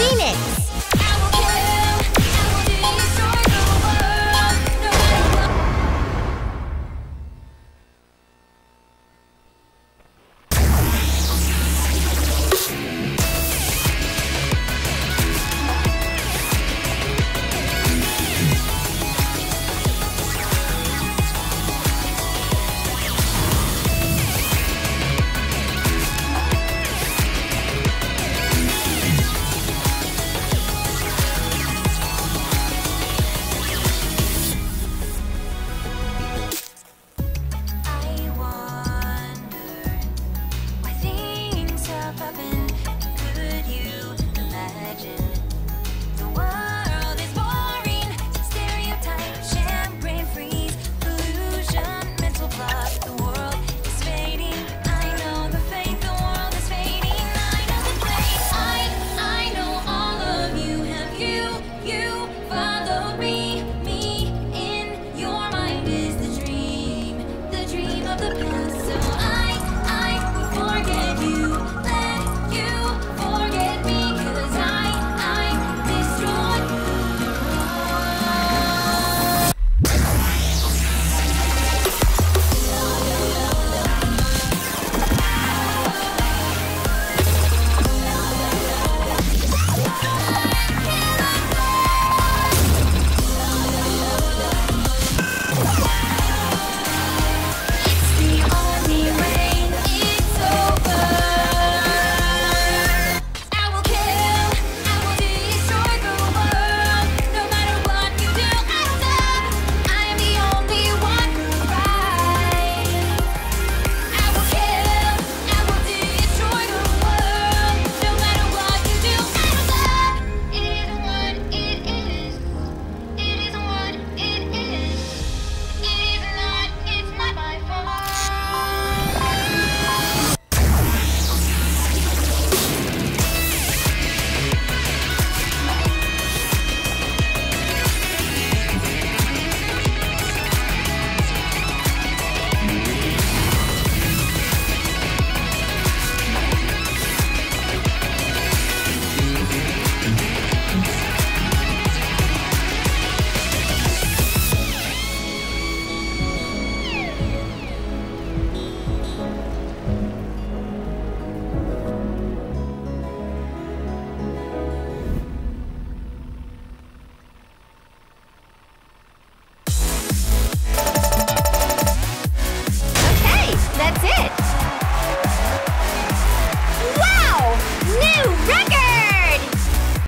Phoenix.